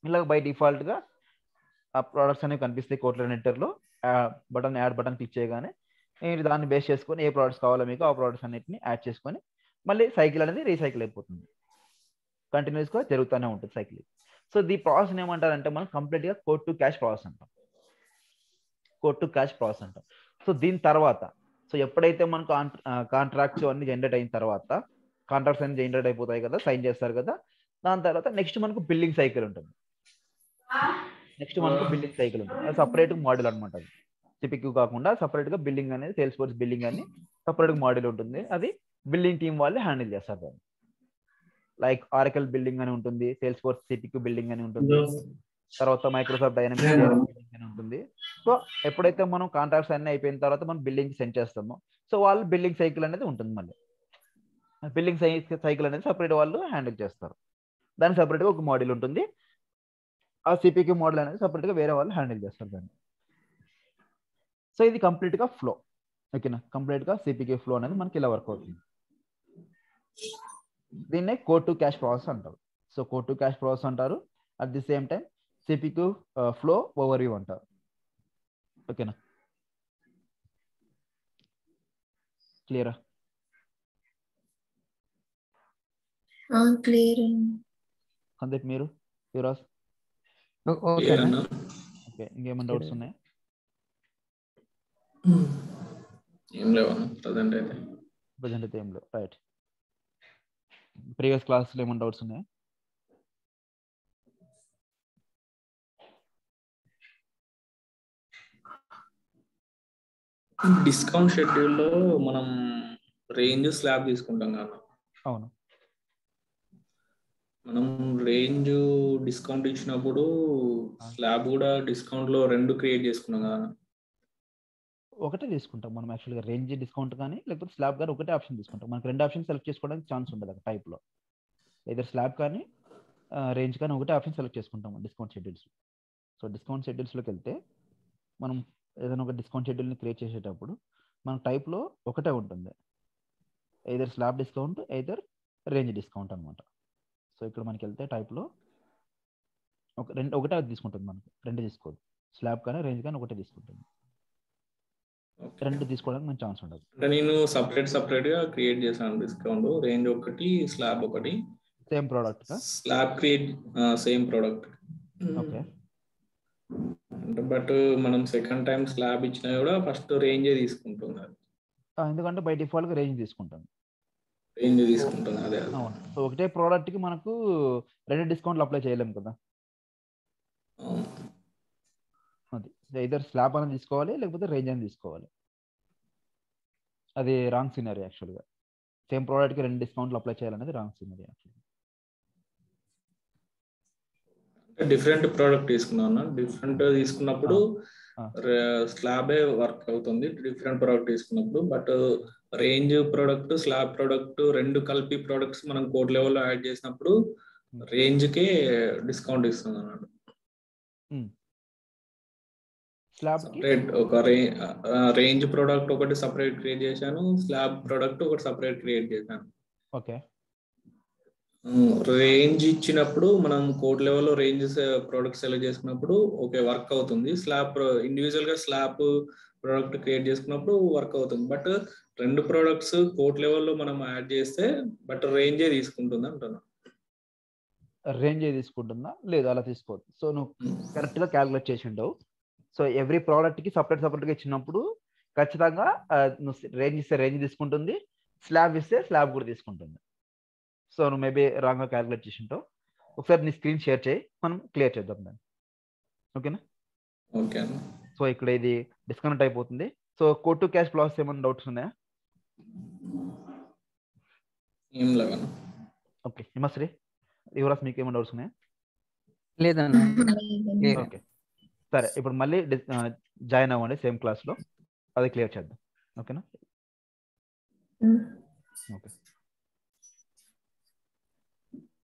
ఇలా బై డిఫాల్ట్గా ఆ ప్రోడక్ట్స్ అనేవి కనిపిస్తాయి కోర్ట్ లెనెటర్లో. బటన్ యాడ్ బటన్ క్లిక్ చేయగానే మీరు దాన్ని బేస్ చేసుకొని ఏ ప్రోడక్ట్స్ కావాలో మీకు ఆ ప్రోడక్ట్స్ అన్నింటిని యాడ్ చేసుకొని మళ్ళీ సైకిల్ అనేది రీసైకిల్ అయిపోతుంది. కంటిన్యూస్గా జరుగుతూనే ఉంటుంది సైకిల్. సో ఈ ప్రాసెస్ ఏమంటారు అంటే మనం కంప్లీట్ గా కోడ్ టు క్యాష్ ప్రాసెస్ అంటాం, కోడ్ టు క్యాష్ ప్రాసెస్ అంటాం. సో దీని తర్వాత సో ఎప్పుడైతే మనకు కాంట్రాక్ట్స్ అన్ని జనరేట్ అయిన తర్వాత కాంట్రాక్ట్స్ అన్ని జనరేట్ అయిపోతాయి కదా, సైన్ చేస్తారు కదా, దాని తర్వాత నెక్స్ట్ మనకు బిల్డింగ్ సైకిల్ ఉంటుంది. నెక్స్ట్ మనకు బిల్డింగ్ సైకిల్ ఉంటుంది, అది సపరేట్ మోడల్ అనమాట. అది సిపిక్యూ కాకుండా సపరేట్ గా బిల్డింగ్ అనేది సేల్స్ఫోర్స్ బిల్డింగ్ అని సపరేట్ మోడల్ ఉంటుంది, అది బిల్డింగ్ టీమ్ వాళ్ళు హ్యాండిల్ చేస్తారు దాన్ని. లైక్ ఆరకల్ బిల్డింగ్ అని ఉంటుంది, సేల్స్ఫోర్స్ సిపిక్యూ బిల్డింగ్ అని ఉంటుంది, తర్వాత మైక్రోసాఫ్ట్ డైనమిక్స్ బిల్డింగ్ అని ఉంటుంది. సో ఎప్పుడైతే మనం కాంట్రాక్ట్స్ అన్ని అయిపోయిన తర్వాత మనం బిల్డింగ్ సెండ్ చేస్తామో సో వాళ్ళు బిల్డింగ్ సైకిల్ అనేది ఉంటుంది. మళ్ళీ బిల్డింగ్ సైకిల్ అనేది సపరేట్ వాళ్ళు హ్యాండిల్ చేస్తారు, దానికి సపరేట్గా ఒక మోడల్ ఉంటుంది. ఆ సిపిక్యూ మోడల్ అనేది సపరేట్గా వేరే వాళ్ళు హ్యాండిల్ చేస్తారు దాన్ని. సో ఇది కంప్లీట్గా ఫ్లో, ఓకేనా, కంప్లీట్గా సిపిక్యూ ఫ్లో అనేది మనకి ఇలా వర్క్ అవుతుంది. దీన్నే కోడ్ టు క్యాష్ ప్రాసెస్ అంటారు. So code to cash process అంటారు, at the same time CPQ flow overview అంటారు, ఓకేనా, క్లియరా? క్లియర్ అందరికి. మీరు యువరాజ్ ఓకే, ఇంకేమైనా డౌట్స్ ఉన్నాయా? ఏం లేవు ప్రజెంట్ అయితే, ప్రజెంట్ అయితే ఏం లేవు, రైట్. ప్రీవియస్ క్లాస్ లో ఏమైనా డౌట్స్ ఉన్నాయా? డిస్కౌంట్ షెడ్యూల్ లో మనం రేంజ్ స్లాబ్ తీసుకుంటాం కదా, అవును, మనం రేంజ్ డిస్కౌంట్ ఇచ్చినప్పుడు స్లాబ్ కూడా డిస్కౌంట్ లో రెండు క్రియేట్ చేసుకున్నాం కదా, ఒకటే తీసుకుంటాం మనం యాక్చువల్గా. రేంజ్ డిస్కౌంట్ కానీ లేకపోతే స్లాబ్ కానీ ఒకటే ఆప్షన్ తీసుకుంటాం, మనకు రెండు ఆప్షన్ సెలెక్ట్ చేసుకోవడానికి ఛాన్స్ ఉండదు అక్కడ టైప్లో. ఏదైనా స్లాబ్ కానీ రేంజ్ కానీ ఒకటే ఆప్షన్ సెలెక్ట్ చేసుకుంటాం డిస్కౌంట్ షెడ్యూల్స్. సో డిస్కౌంట్ షెడ్యూల్స్లోకి వెళ్తే మనం ఏదైనా ఒక డిస్కౌంట్ షెడ్యూల్ని క్రియేట్ చేసేటప్పుడు మన టైప్లో ఒకటే ఉంటుంది, ఏదైనా స్లాబ్ డిస్కౌంట్ ఏదైనా రేంజ్ డిస్కౌంట్ అనమాట. సో ఇక్కడ మనకి వెళ్తే టైప్లో ఒక రెండు ఒకటే తీసుకుంటుంది, మనకు రెండు తీసుకోదు, స్లాబ్ కానీ రేంజ్ కానీ ఒకటే తీసుకుంటుంది, రెండు తీసుకోవడానికి మంచి ఛాన్స్ ఉండదు. అంటే నేను సెపరేట్ సెపరేట్ గా క్రియేట్ చేశాను డిస్కౌంట్, రేంజ్ ఒకటి స్లాబ్ ఒకటి, సేమ్ ప్రోడక్ట్ కా slab create same product, okay. But మనం సెకండ్ టైం స్లాబ్ ఇచ్చినా కూడా ఫస్ట్ రేంజ్ ఏ తీసుకుంటున్నారు, ఎందుకంటే బై డిఫాల్ట్ గా రేంజ్ తీసుకుంటాం, రేంజ్ తీసుకుంటాం అదే, అవును. సో ఒకటే ప్రోడక్ట్ కి మనకు రెండు డిస్కౌంట్లు అప్లై చేయలేము కదా, ఇదర్ స్లాబ్ అని తీసుకోవాలి లేకపోతే రేంజ్ అని తీసుకోవాలి, అది రాంగ్ సినారీ యాక్చువల్గా. సేమ్ ప్రోడక్ట్కి రెండు డిస్కౌంట్లు అప్లై చేయాలనేది రాంగ్ సినారీ యాక్చువల్గా. డిఫరెంట్ ప్రోడక్ట్ తీసుకున్నాను, డిఫరెంట్ తీసుకున్నప్పుడు స్లాబే వర్క్ అవుతుంది, డిఫరెంట్ ప్రోడక్ట్ తీసుకున్నప్పుడు. But range product slab product రెండు కలిపి ప్రోడక్ట్స్ మనం కోడ్ లెవెల్లో యాడ్ చేసినప్పుడు రేంజ్కే డిస్కౌంట్ ఇస్తుంది అన్నాడు. స్లాబ్ ఒక రేంజ్ ప్రోడక్ట్ ఒకటి సెపరేట్ క్రియేట్ చేశాను, స్లాబ్ ప్రోడక్ట్ ఒకటి సెపరేట్ క్రియేట్ చేశాను, ఓకే. రేంజ్ ఇచ్చినప్పుడు మనం కోడ్ లెవెల్లో రేంజ్ ప్రోడక్ట్ సెలెక్ట్ చేసుకున్నప్పుడు ఓకే వర్క్ అవుతుంది, స్లాబ్ ఇండివిజువల్ గా స్లాబ్ ప్రోడక్ట్ క్రియేట్ చేసుకున్నప్పుడు వర్క్ అవుతుంది. బట్ రెండు ప్రోడక్ట్స్ కోడ్ లెవెల్లో మనం యాడ్ చేస్తే బట్ రేంజే తీసుకుంటుంది అంటున్నా. రేంజే తీసుకుంటుందా? లేదు, అలా తీసుకోవద్దు. సో నువ్వు కరెక్ట్ గా క్యాలిక్యులేట్ చేసి ఉండవు. సో ఎవ్రీ ప్రోడక్ట్కి సపరేట్ సపరేట్గా ఇచ్చినప్పుడు ఖచ్చితంగా నువ్వు రేంజ్ ఇస్తే రేంజ్ తీసుకుంటుంది, స్లాబ్ ఇస్తే స్లాబ్ కూడా తీసుకుంటుంది. సో నువ్వు మేబీ రాంగ్గా క్యాలిక్యులేట్ చేసి ఉంటావు. ఒకసారి నీ స్క్రీన్ షేర్ చేయి, మనం క్లియర్ చేద్దాం దాన్ని, ఓకేనా? ఓకే. సో ఇక్కడ ఇది డిస్కనెక్ట్ అయిపోతుంది. So code to cash process ఏమైనా డౌట్స్ ఉన్నాయా? ఏం లేవు. ఓకే, హిమశ్రీ యువరాజ్ మీకు ఏమైనా డౌట్స్ ఉన్నాయా? లేదన్నా. ఓకే సరే, ఇప్పుడు మళ్ళీ జాయిన్ అవ్వండి సేమ్ క్లాస్లో, అది క్లియర్ చేద్దాం, ఓకేనా? ఓకే.